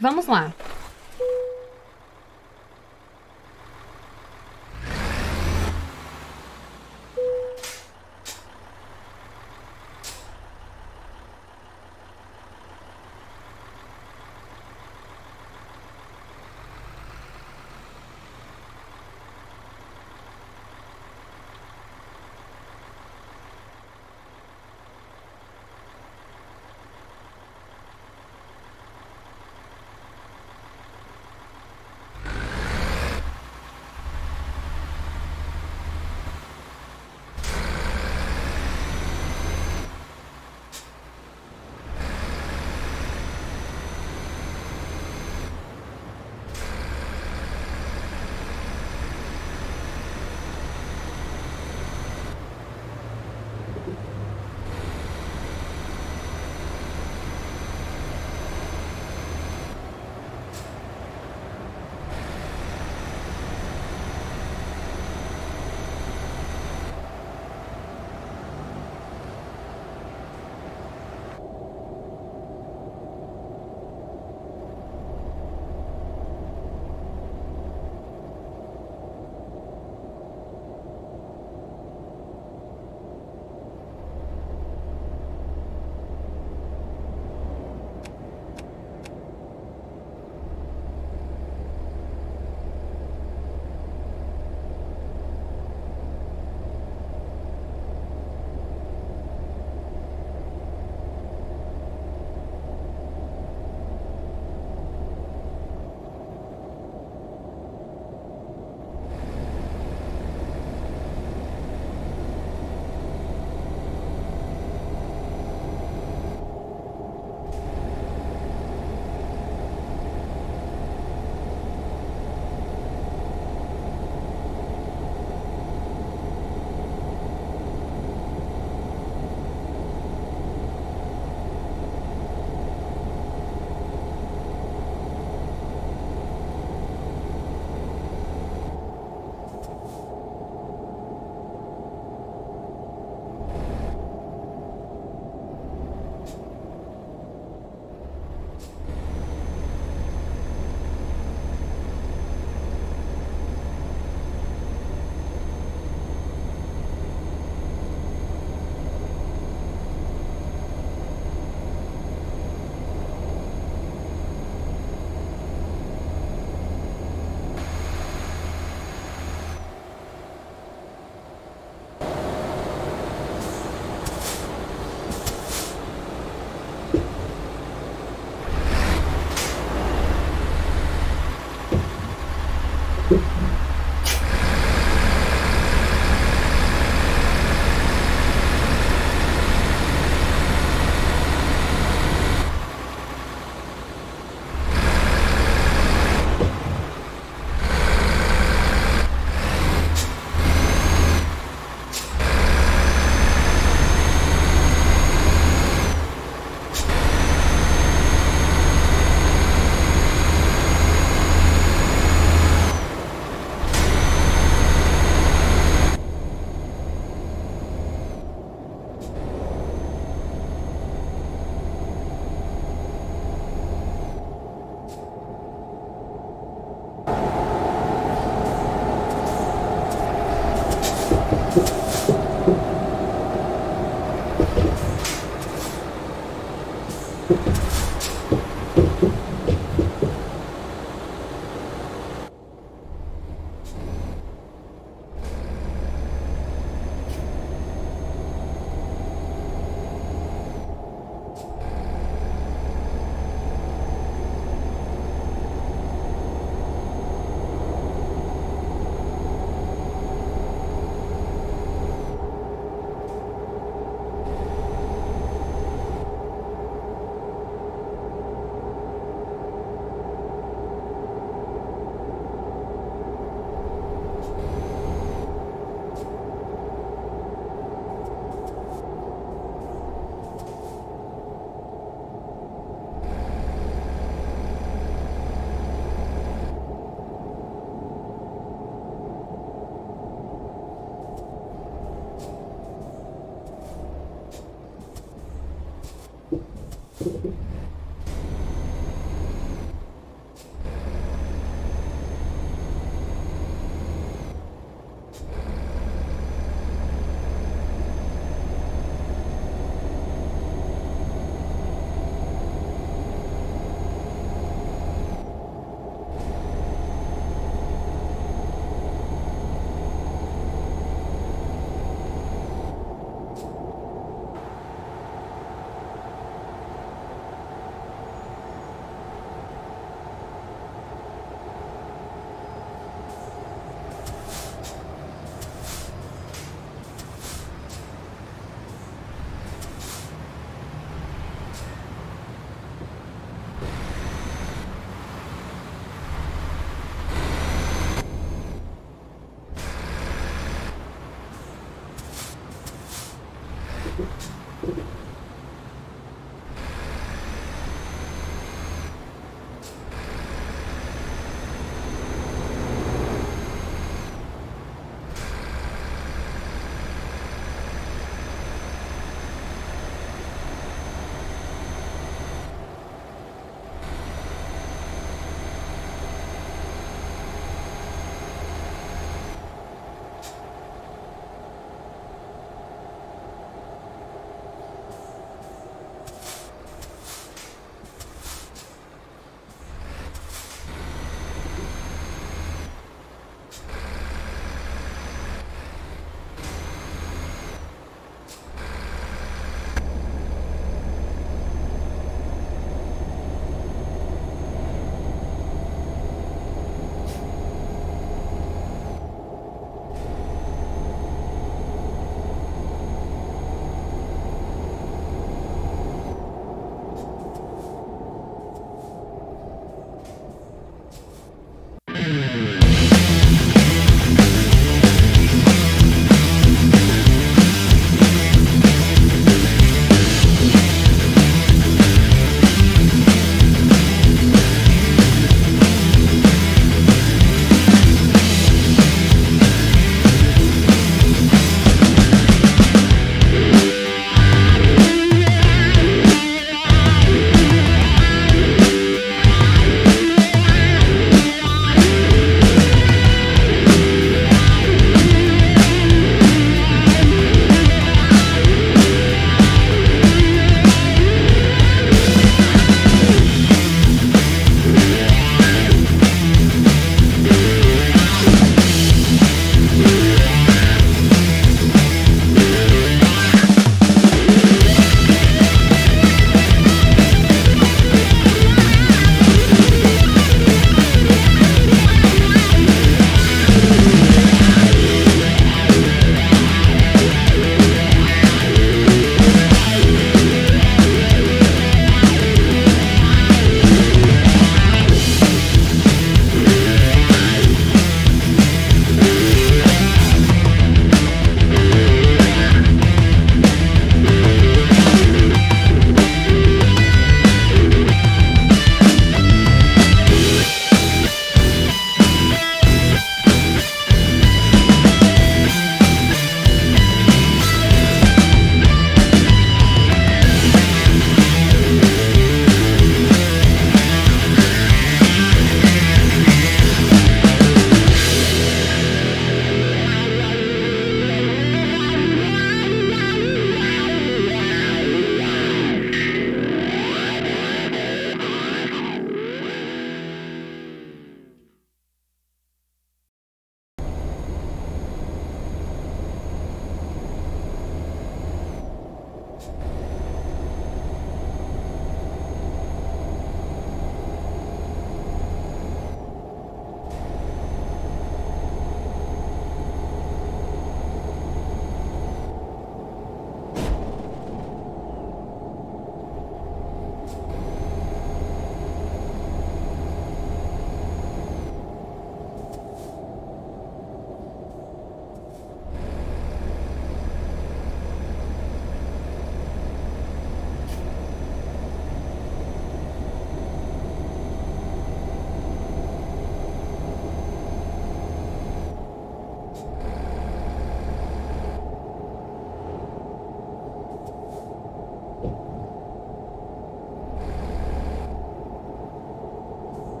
Vamos lá.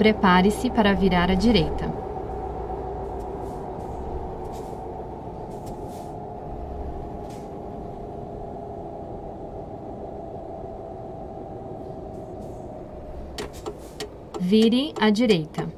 Prepare-se para virar à direita. Vire à direita.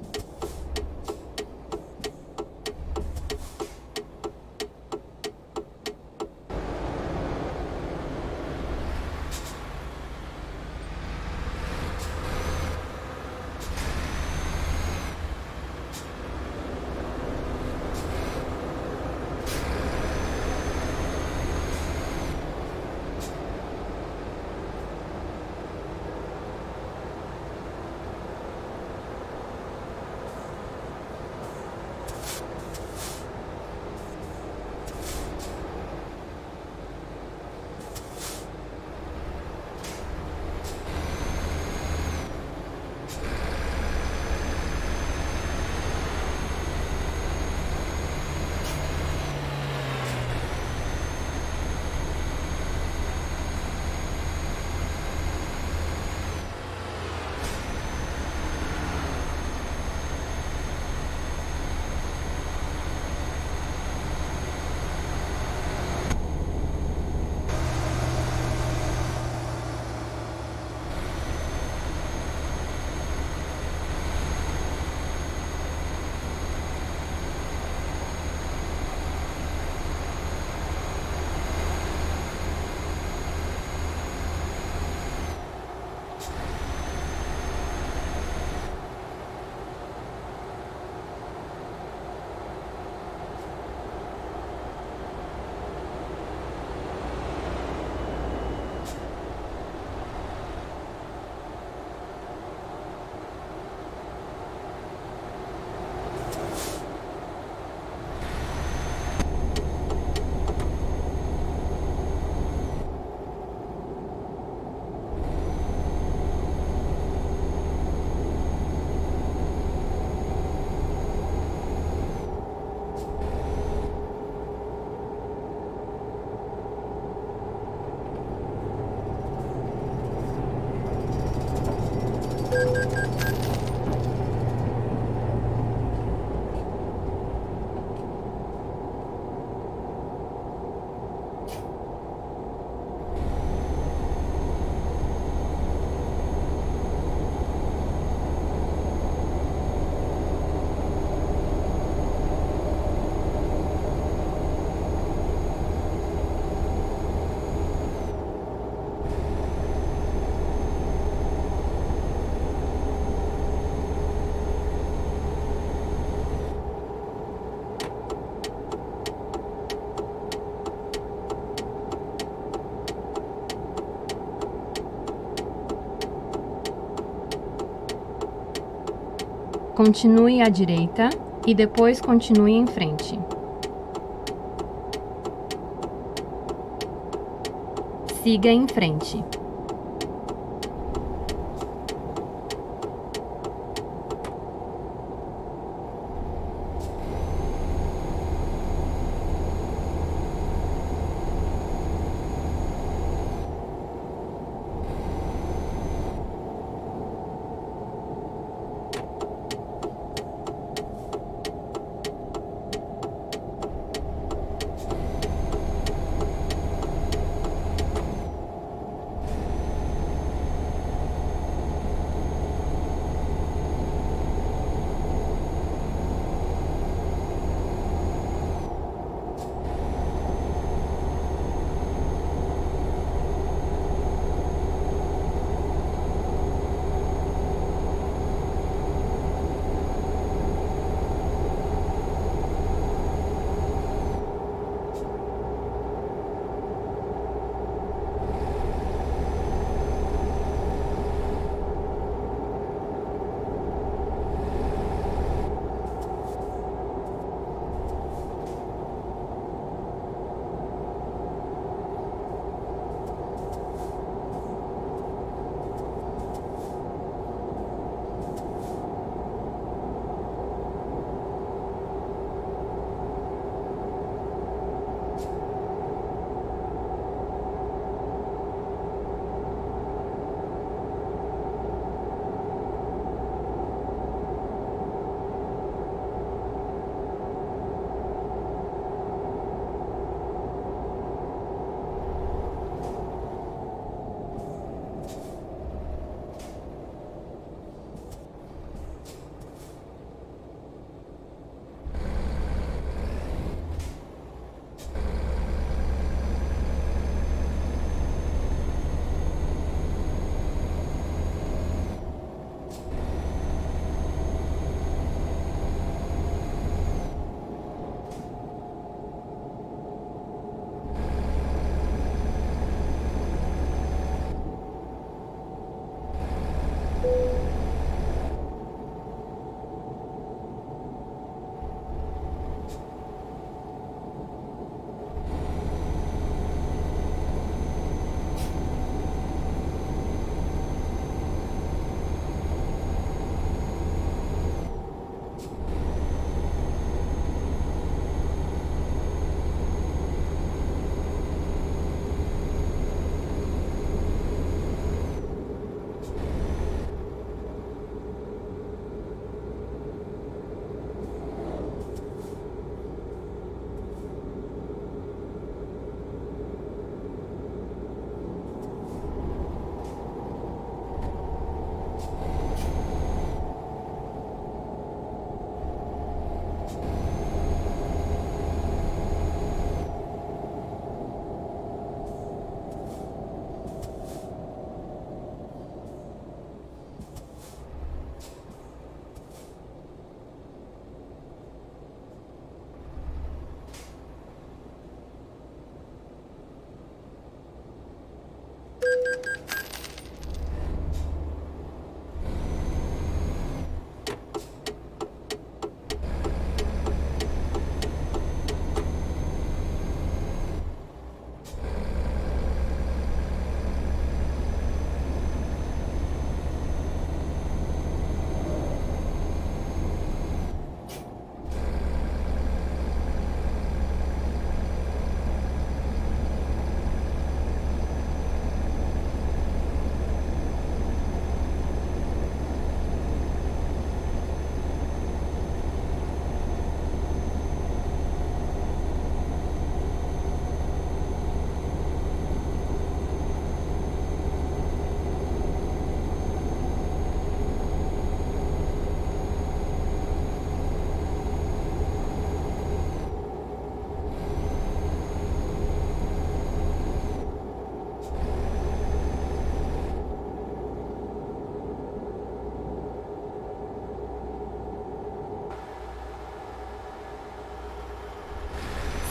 Continue à direita e depois continue em frente. Siga em frente.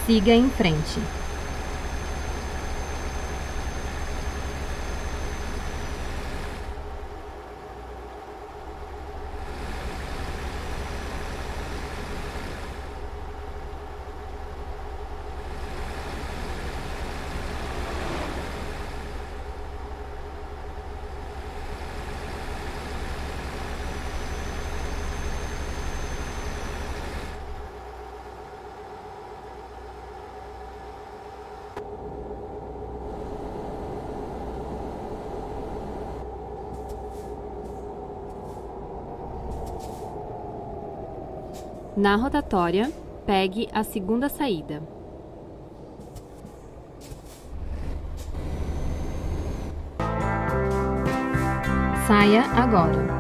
Siga em frente. Na rotatória, pegue a segunda saída. Saia agora.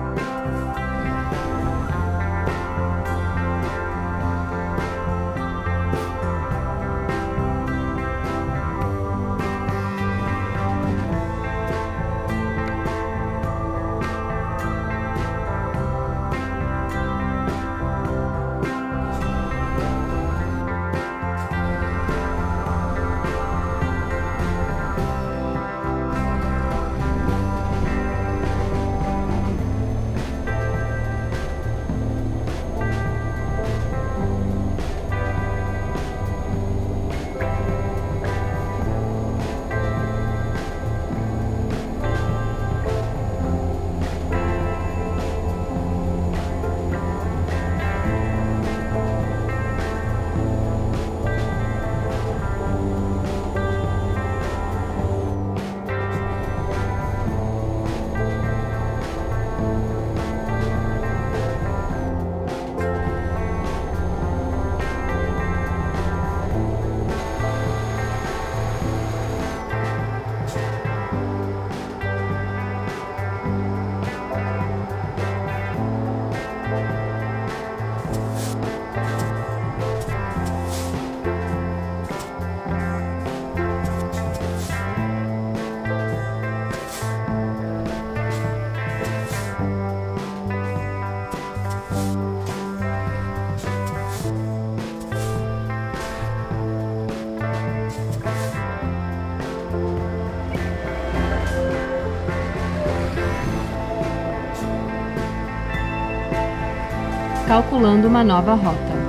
Calculando uma nova rota.